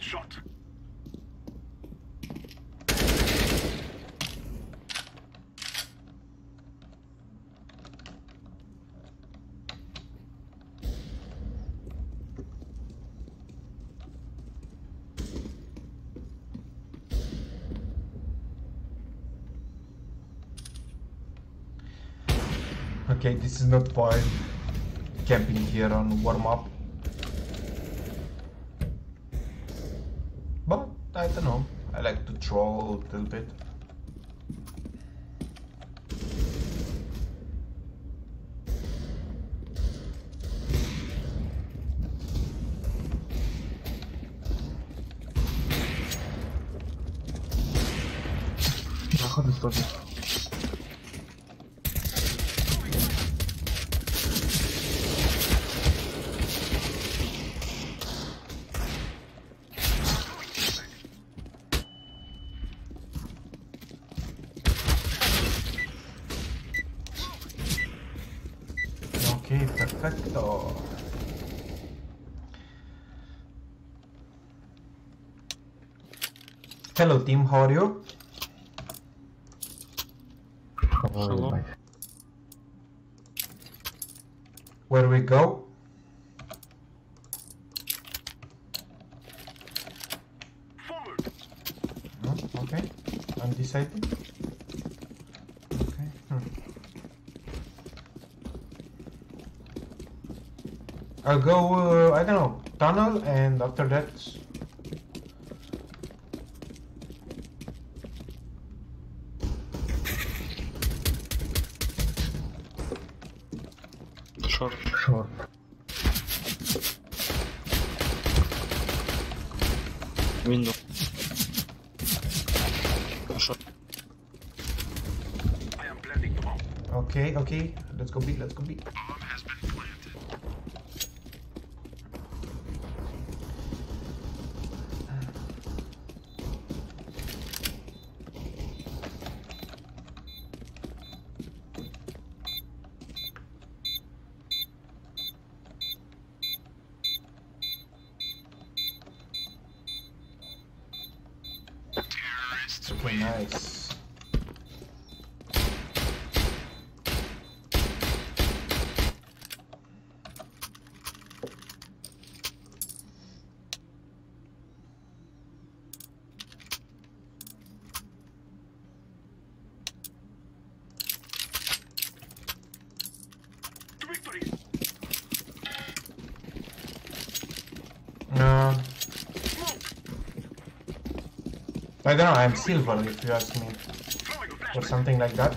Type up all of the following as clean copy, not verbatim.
Shot. Okay, this is not why camping here on warm-up. I don't know, I like to troll a little bit. Perfecto. Hello team, how are you? Hello. Where we go? Forward. Oh, okay, undecided. Okay. I'll go, I don't know, tunnel, and after that... Short. Window. Short. I am planting the bomb. Okay, let's go B, Bomb has been planted. Nice. I don't know, I'm silver if you ask me, or something like that.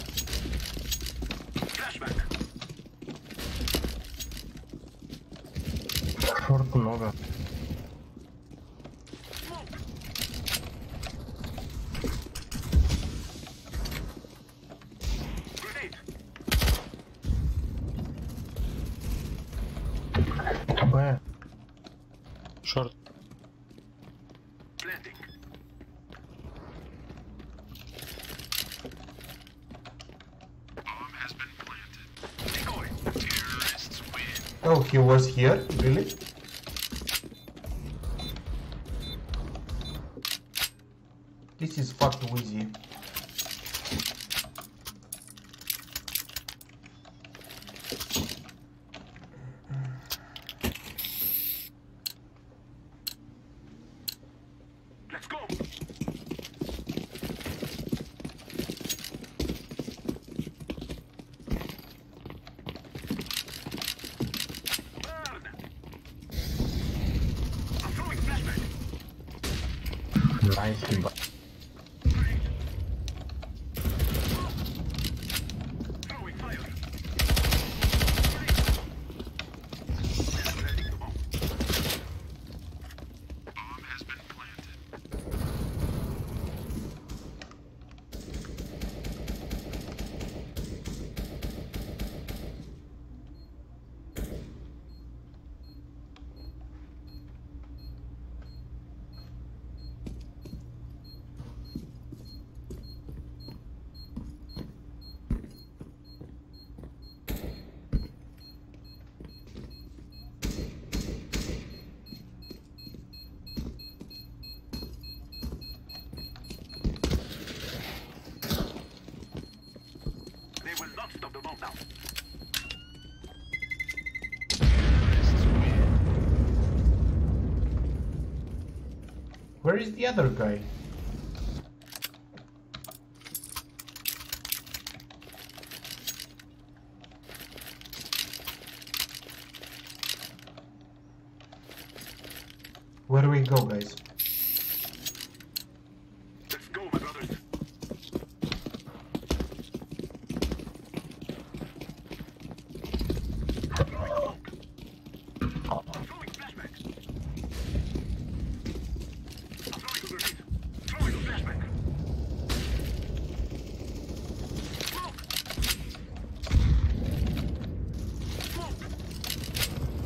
Short logo. Where? Short. Oh, he was here, really? This is fucking easy. Let's go. Nice. Throwing fire. Where is the other guy? Where do we go, guys? Let's go, my brothers. I'm throwing flashbacks. I'm throwing overheat. Throwing a flashback. Smoke. Smoke.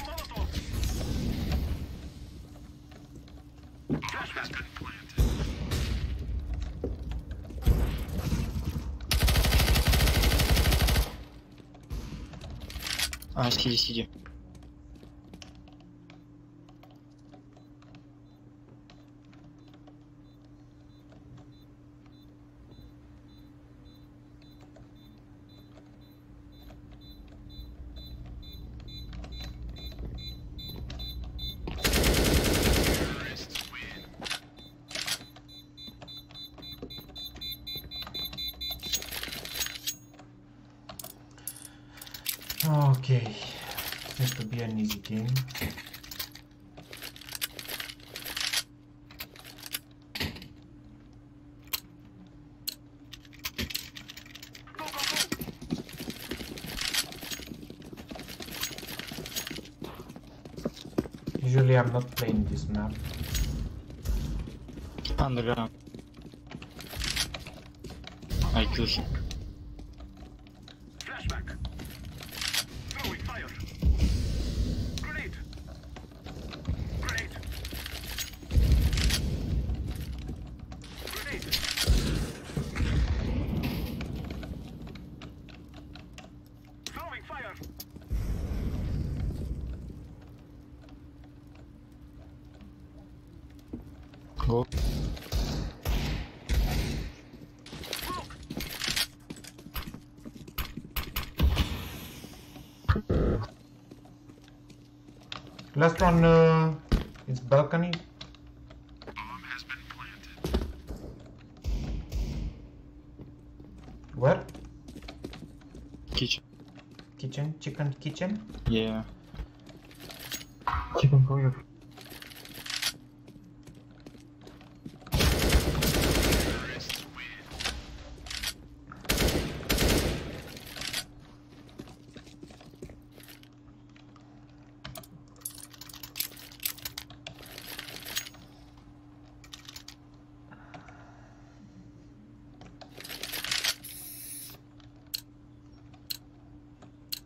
Molotov. Flashback. Ah, сиди. Okay, this will be an easy game. Usually I'm not playing this map. Underground. I kill him. Cool. Last one, it's balcony. Bomb has been planted. Where? Kitchen. Kitchen? Chicken kitchen? Yeah. Chicken cover.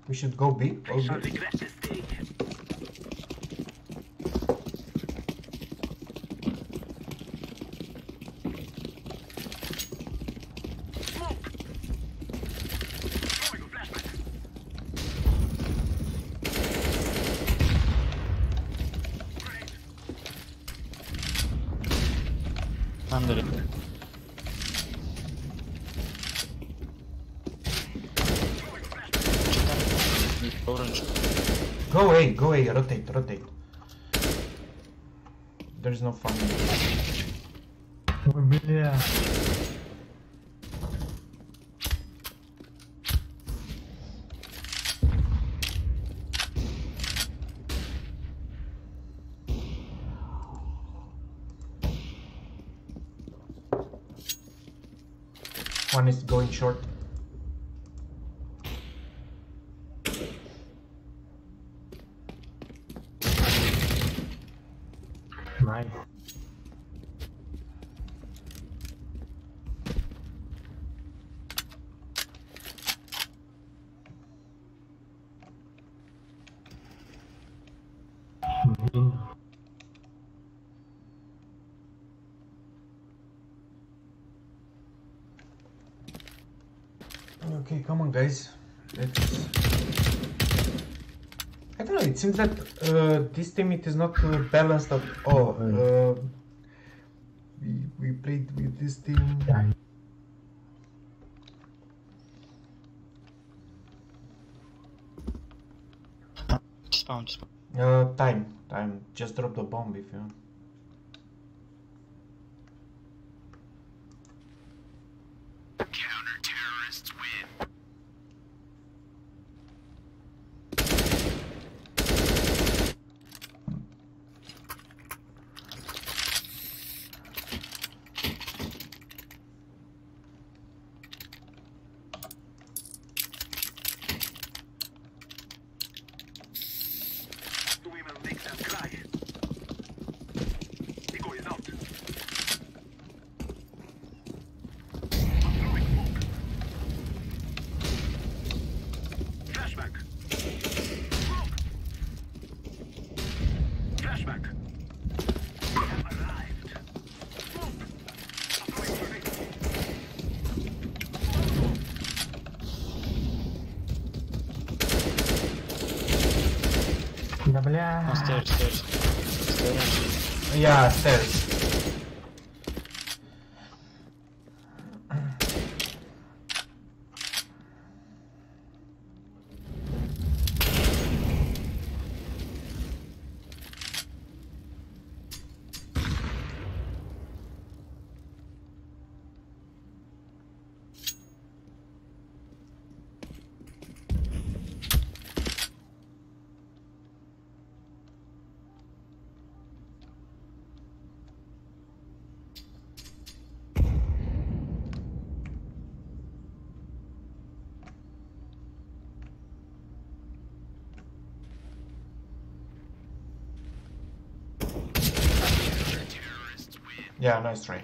We should go big or big. Under it. Orange. Go away, rotate. There's no fun. Oh, yeah. One is going short. Nice. Okay, come on, guys. I don't know, it seems that this team it is not balanced at all. We played with this team. spawn, spawn. Time. Just drop the bomb if you want. Counter-terrorists win. Бля. Stairs. Yeah, stairs. Yeah, nice try.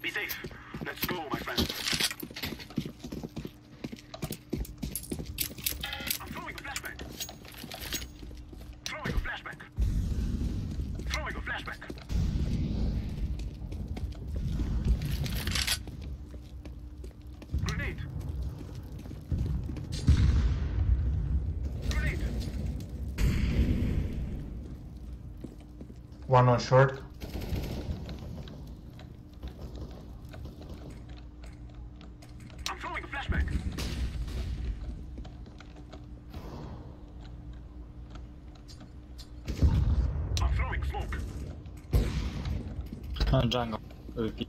Be safe. Let's go, my friend. I'm throwing a flashback. Throwing a flashback. Throwing a flashback. Grenade. Grenade. One on short. I'm throwing a flashback. Jungle. Okay.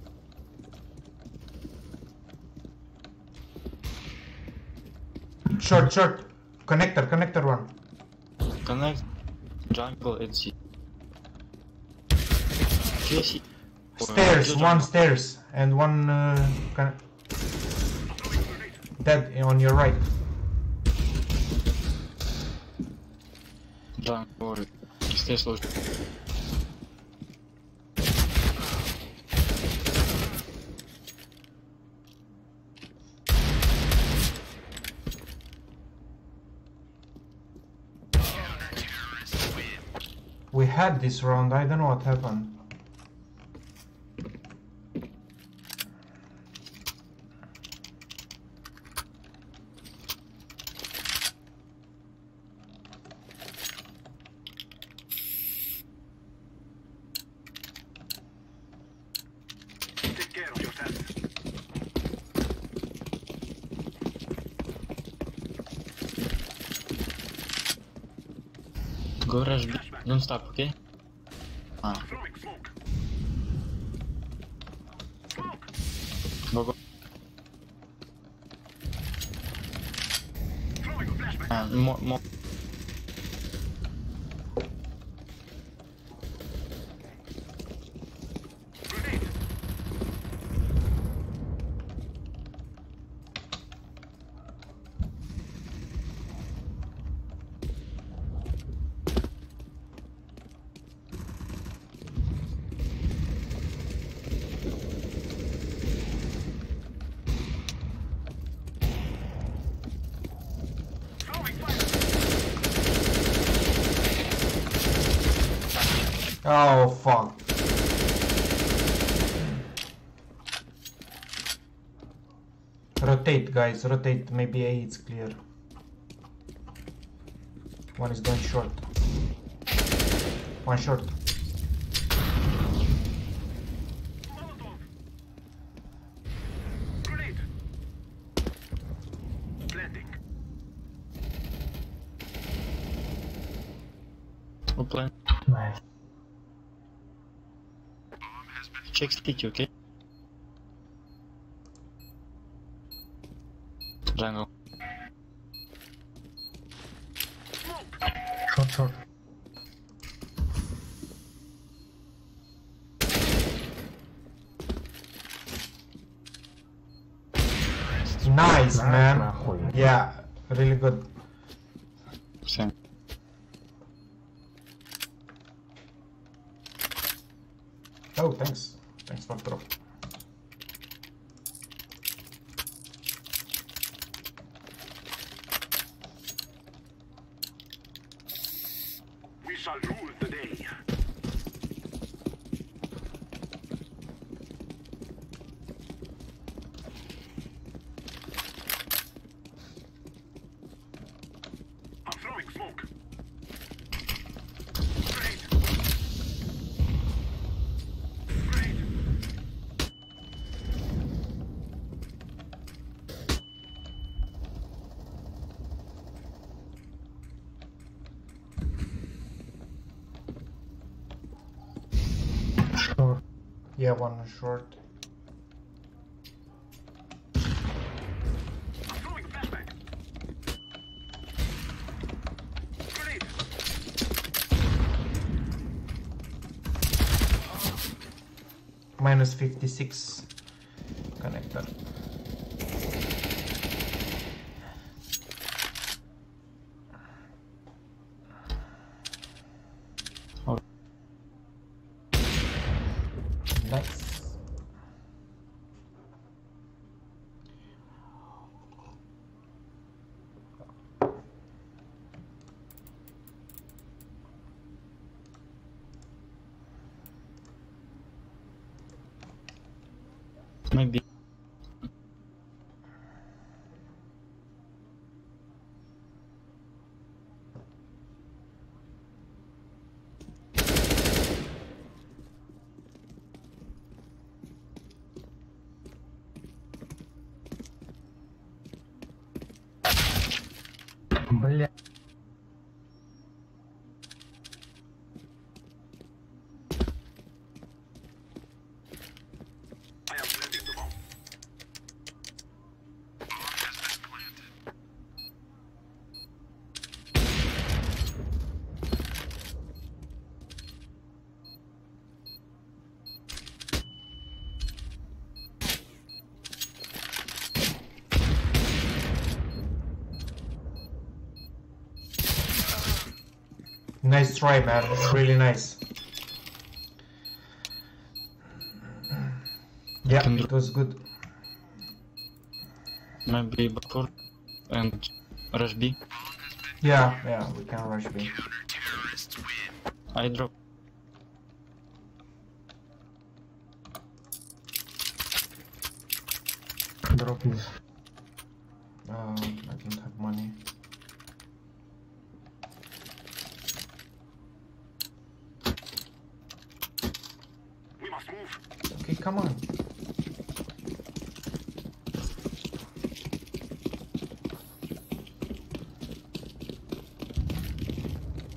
Short. Connector one. Connect. Jungle, it's. Stairs, one stairs, and one. Dead on your right. Jungle, stairs. We had this round, I don't know what happened. Take care of yourself. Go rush. Don't stop, okay? Go. More. Oh fuck. Rotate, guys, rotate. Maybe A it's clear. One is going short. One short. Plan. Nice. Check sticky, okay? Jungle. Short, short. Nice, man. Yeah, really good. Same. Oh, thanks. Thanks for throw. We shall rule the day. I'm throwing smoke. Yeah, one short. I'm throwing a flashbang. Grenade. -56 connector. Maybe. Бля. Nice try, man. Really nice. Yeah, it was good. Maybe before and rush B. Yeah, yeah, we can rush B. I drop. Drop is. I don't have money. Okay, come on.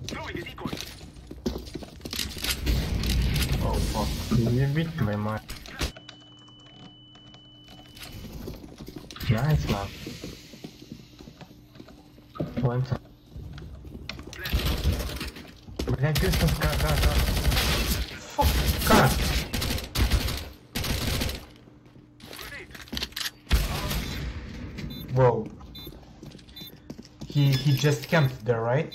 Throwing a decoy. Oh fuck. You beat my mind. Nice, man. Point. Блять, ты что сказал? Fuck, God. Whoa. He just camped there, right?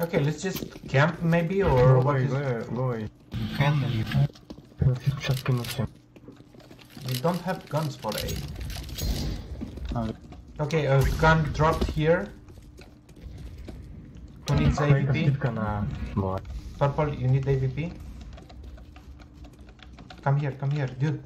Okay, let's just camp maybe, or what is... Go away. We don't have guns for A. Okay, a gun dropped here. Who needs AVP? Purple, you need AVP? Come here, dude.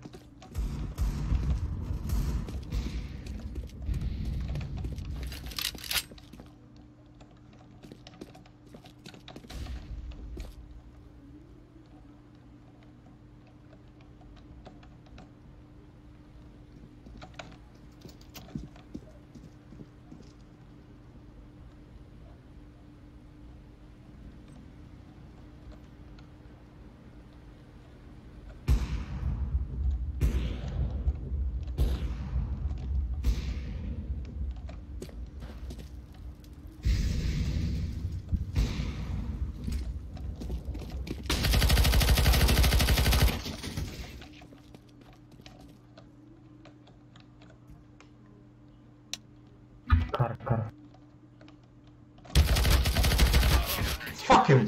Fuck him!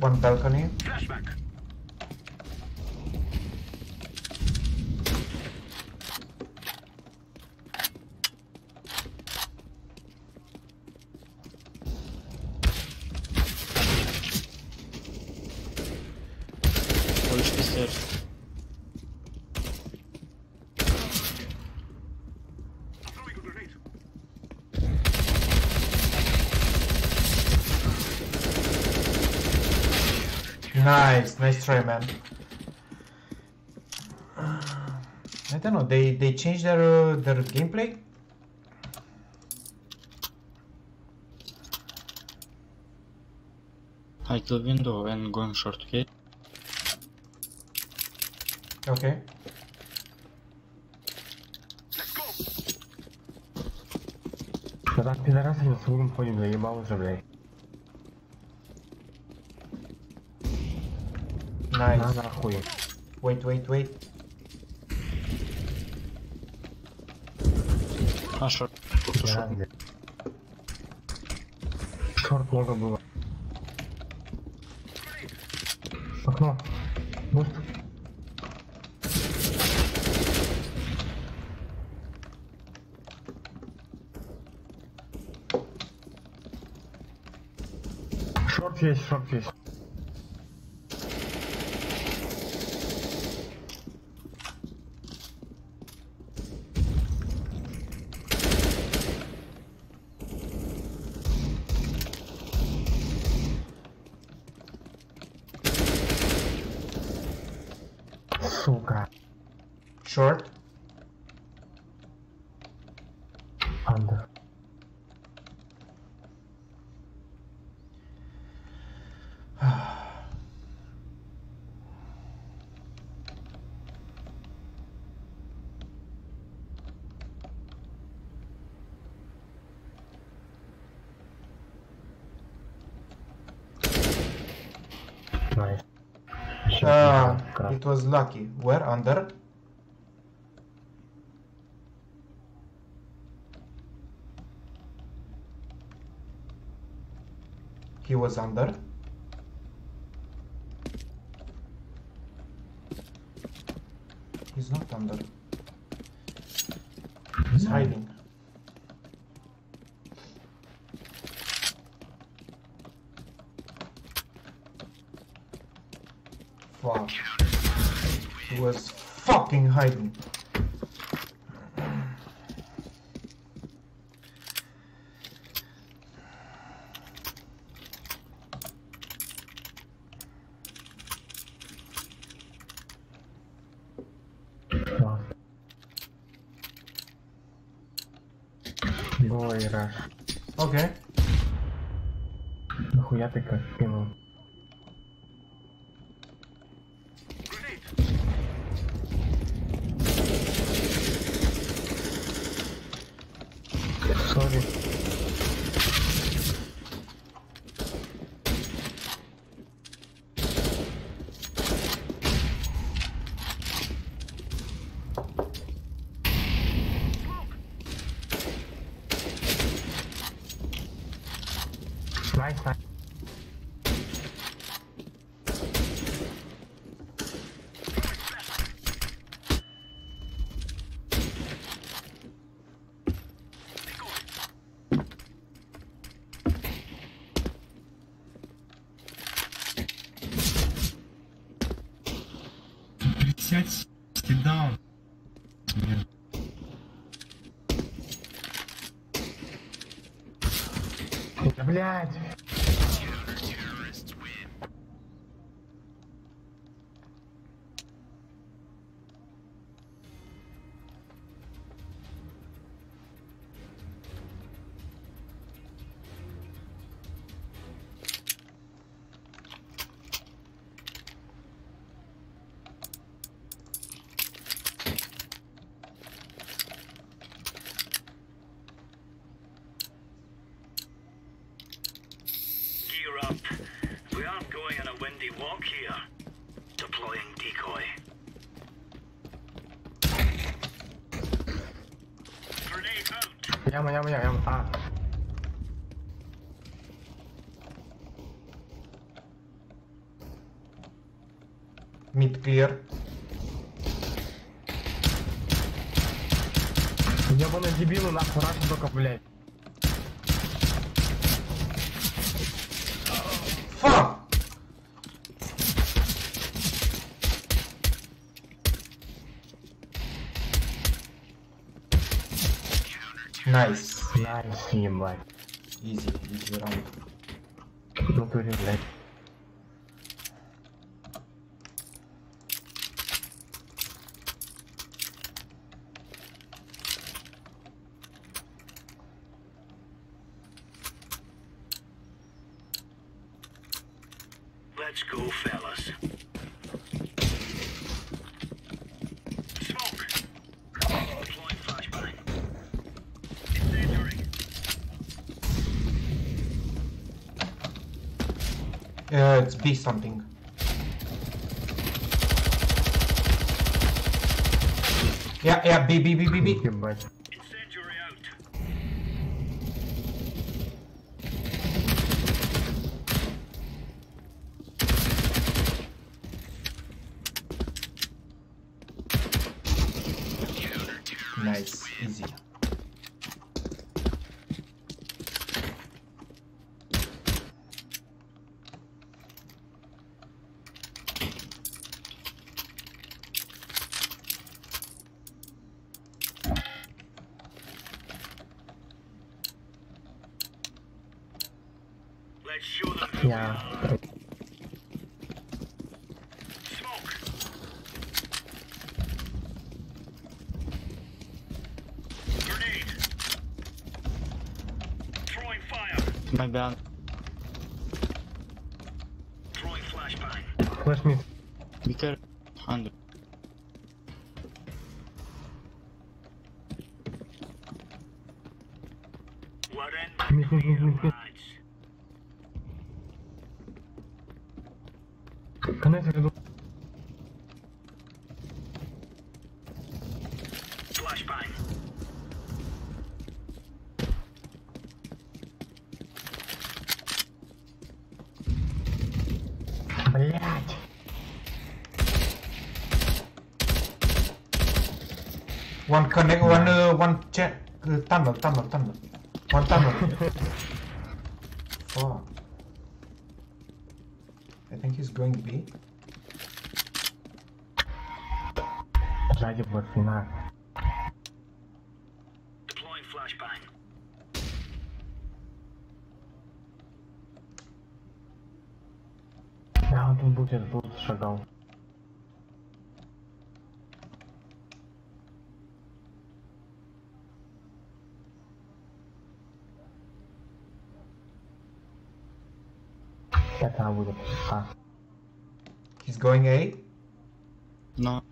One balcony. Flashback. Push the stairs. Nice, nice try, man. I don't know, they changed their gameplay? Hide the window and going short, okay? Okay. Let's go! Когда пидорасы не смогу поим, заебал уже, блядь. Nice. Wait, wait, wait. Short. Short много было. Окно. Буст. Шорт есть, шорт есть. Short. Under. Nice. It was lucky. Where? Under? He was under. He's not under. He's hiding. Wow. He was fucking hiding. fuera. Ok. Нахуя ты как кинул? Sorry. Sit down. Да, блядь. Llama. Ah. Mid clear. Ебаный дебил, нахуй раши только, блядь. Фак! Nice. Nice, ебать. Easy раунд. Ну, блядь. Let's go, fellas. It's be something. Yeah, B. Incendiary out. Nice, easy. Yeah. Smoke. Grenade. Throwing fire. My bad. Throwing flashbang. Flash me. Be careful. 100. What end? Flashbang. Блядь. One check. Tunnel. One tunnel. Oh. I think he's going B. Deploying flashbang. Да, он тут будет шагал. That would have. He's going A? No.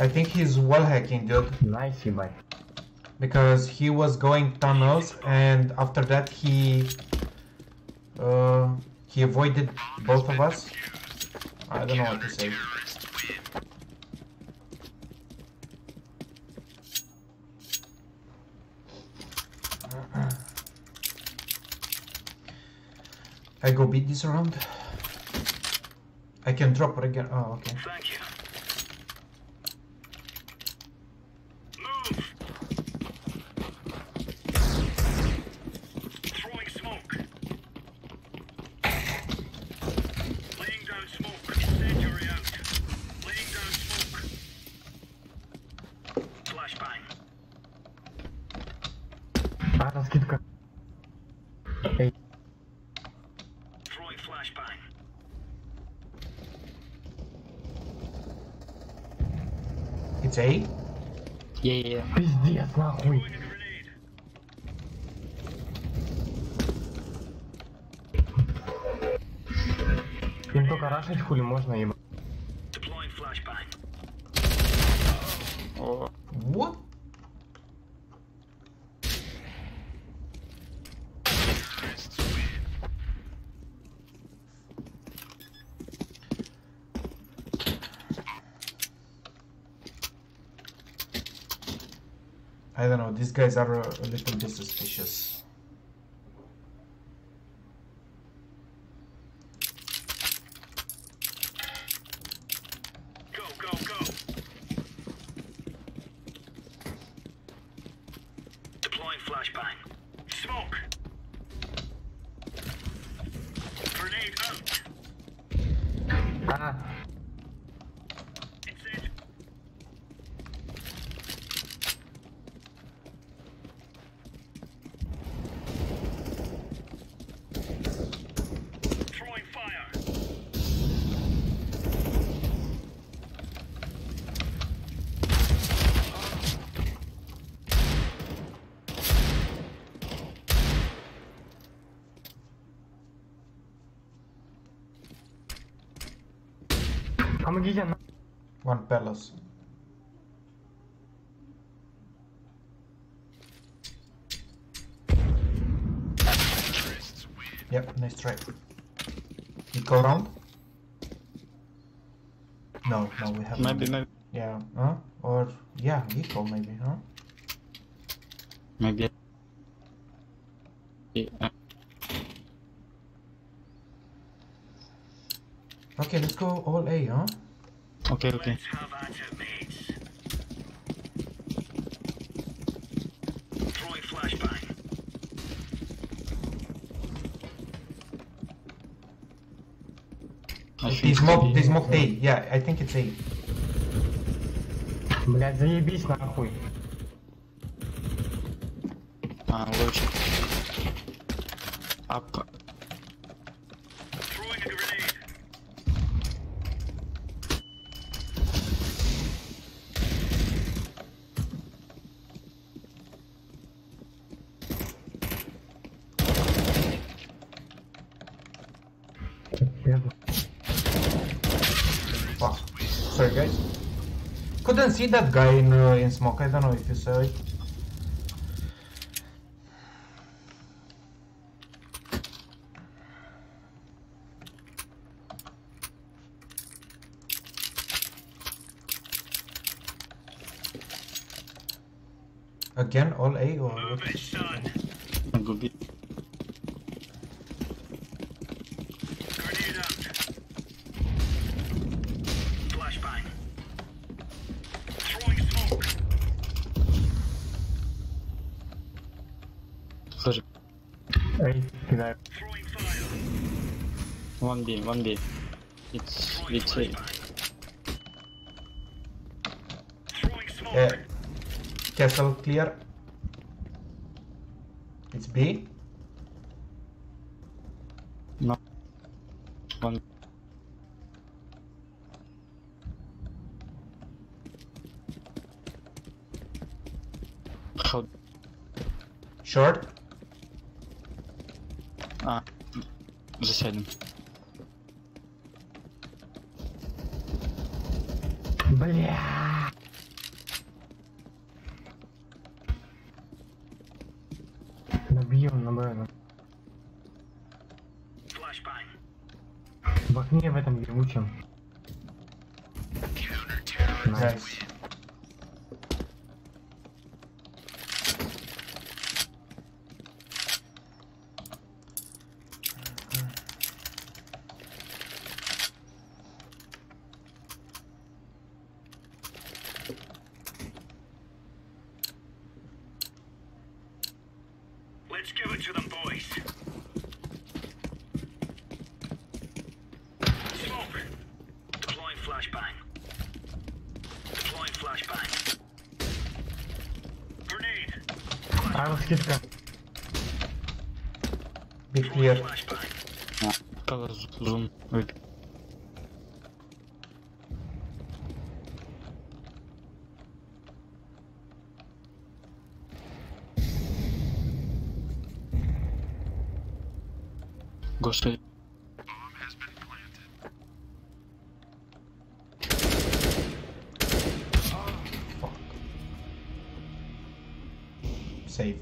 I think he's wall hacking, dude. Nice, man. Because he was going tunnels, and after that he avoided both of us. I don't know what to say. I go beat this round. I can drop it again. Oh, okay. Thank you. A? Yeah. Пиздец, нахуй. Им только рашить хули можно ебать. What? I don't know, these guys are a little bit suspicious. Go. Deploying flashbang. Smoke. Grenade out. Ah. One palace. Yep, nice try. You go round? No, we haven't. Maybe. Yeah, huh? Or, yeah, we go maybe, huh? Maybe. Yeah. Okay, let's go all A, huh? Okay. Throwing flashbang. They smoked A. Yeah, I think it's A. Блядь, заебись нахуй. Лучше. Апка. Wow. Sorry guys, couldn't see that guy in smoke. I don't know if you saw it. Again, all A or what? One B. It's A. Castle clear. It's B. No. con... Short? А, засядем. Бля. Набьем на Б. В окне в этом ебучем. Найс. Let's give it to them, boys. Smoker. Deploying flashbang. Deploying flashbang. Grenade. I was hit them. Be clear. Zoom. Wait. Go straight. Bomb has been planted. Oh, fuck. Save.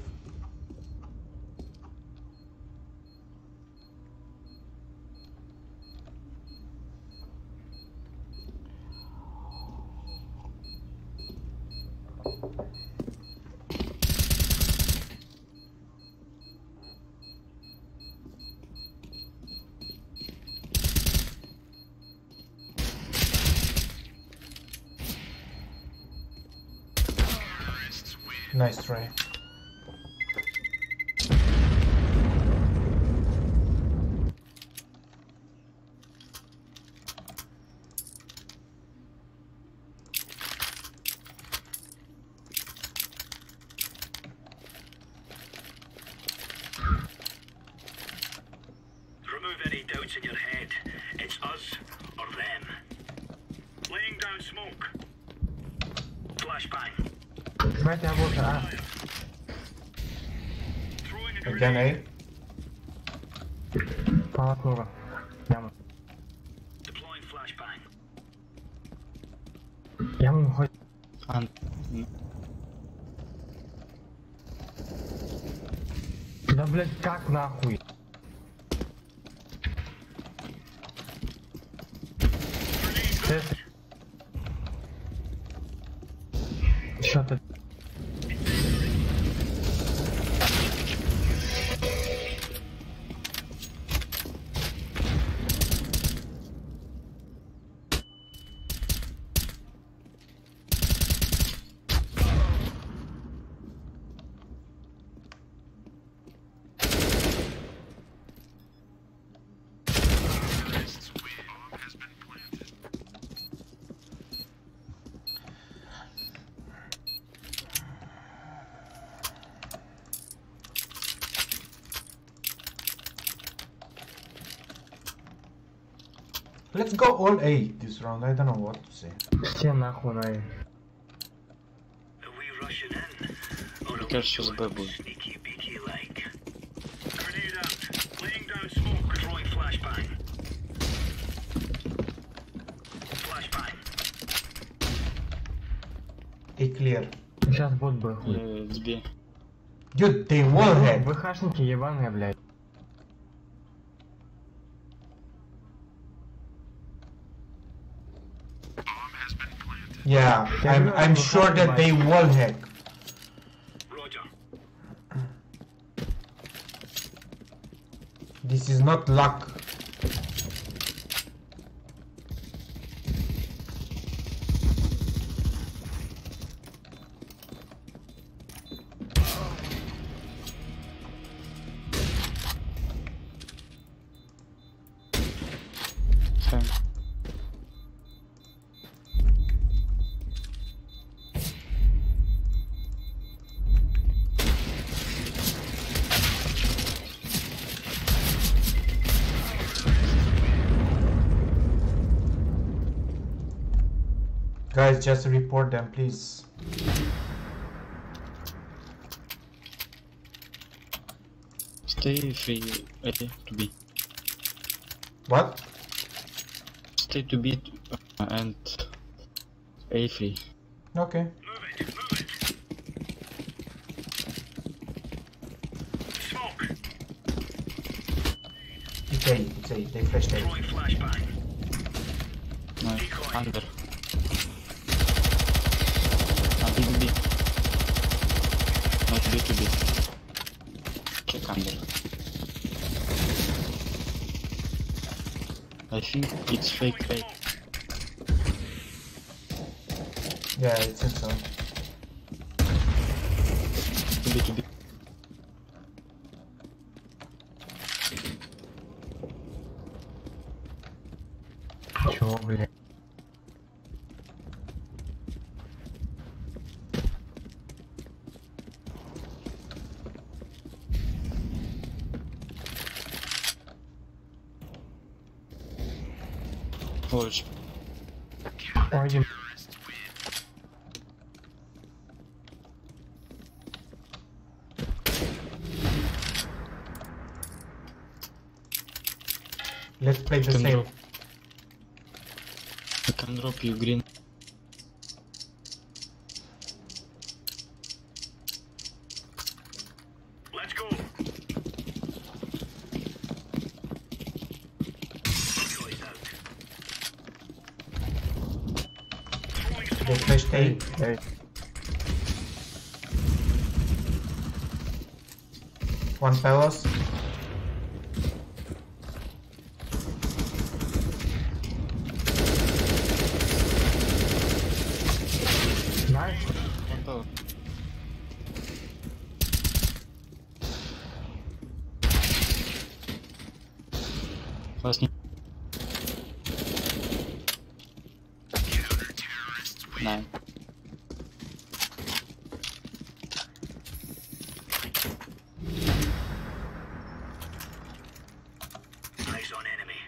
Nice try. Remove any doubts in your head. It's us or them. Laying down smoke. Flashbang. Right there, water. Ah. Grenade. Power over. Яму. Deploying flashbang. Яму хоть. Ан. Да блять, как нахуй? Что ты? Let's go all 8 this round, I don't know what to say. Are we rushing in? Or are we sneaky beaky like? Grenade out, laying down smoke, throwing flashbang. Flashbang. Hey, clear. Сейчас бот бы хуй. Dude, they won it! ВХшники ебаные, блядь. Yeah, I'm sure that they wallhack. Roger. This is not luck. Guys, just report them, please. Stay free, to B. What? Stay to B and A free. Okay. Move it, move it. Smoke. It's A, they flashed A. Flashbang. Nice, under. B. Not B to B. Check under. I think it's fake A. Yeah, I think so. B to B. Sure. Push. Are you? Let's play the same. I can drop you green. Let's go. They flashed A. One fellas. Nice. One fellow. Last name. Nine. Eyes on enemy.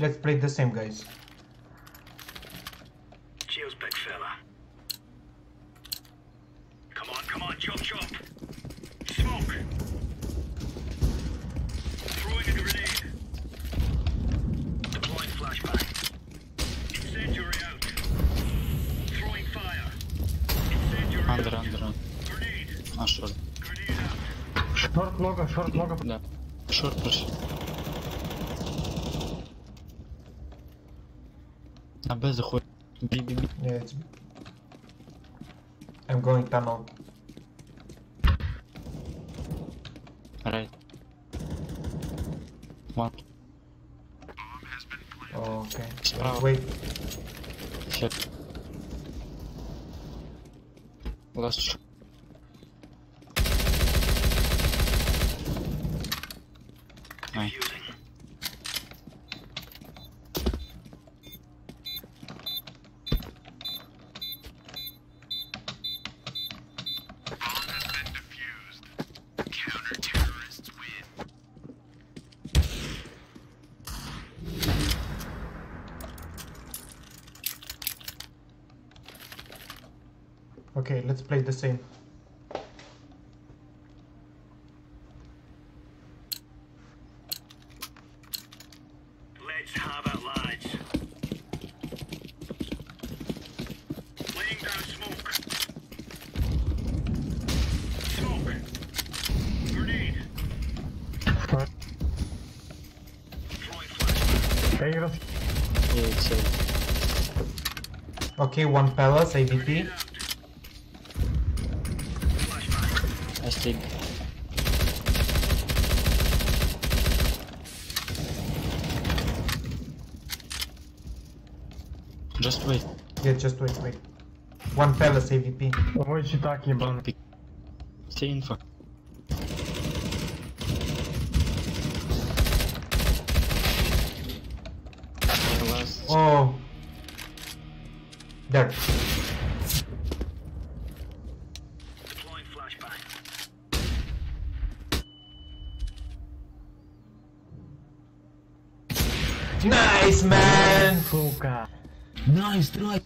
Let's play the same, guys. Cheers, big fella. Come on, come on, chop, chop. Smoke. Throwing a grenade. Deploying flashbang. Under. Ah, short. Short logo. Да. Short push. На Б заходит. Би. Нет. I'm going tunnel. Right. One. Okay. Wait. Shit. Last shot. Nice. Okay, let's play the same. Let's have it, lads. Laying down smoke. Smoke. Grenade. What? Throwing flash. There you go. Yeah, it's safe. Okay, one palace, AVP. I think. Just wait. Yeah, just wait. One palace AVP. What are you talking about? Stay info. Oh. There. Deploying flashbang. Nice, man! Bazooka. Nice try.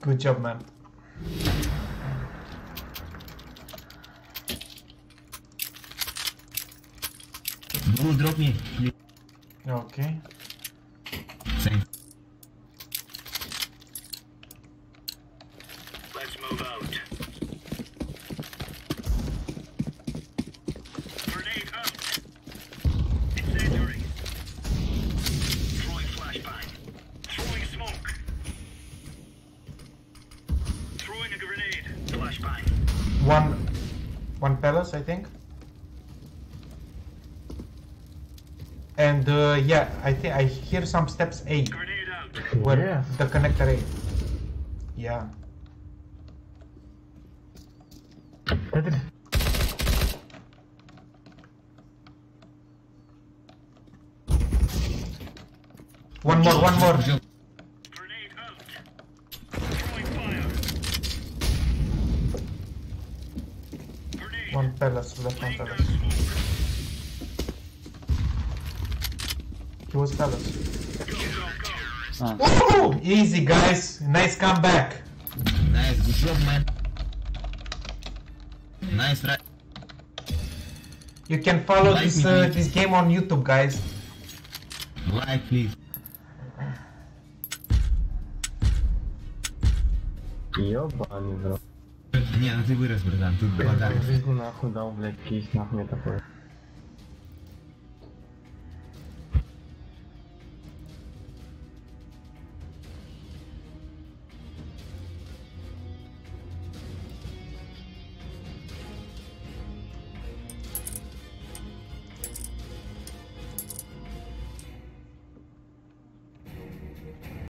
Good job, man. Don't drop me. Okay. Same. Let's move out. Grenade out. Incendiary. Throwing flashbang. Throwing smoke. Throwing a grenade. Flashbang. One palace, I think. And yeah, I think I hear some steps A. Grenade out. Where the connector A. Yeah. One more. Grenade out. Throwing fire. Grenade. One palace, left one palace. Was palace. Go. Easy, guys. Nice comeback. Nice, good job, man. Nice try. You can follow like this game on YouTube, guys. Like, please. Yo, bani, bro. Не, ну ты вырос, братан. Тут вода. Жизнь нахуй дал, блядь, кисть нахуй такой.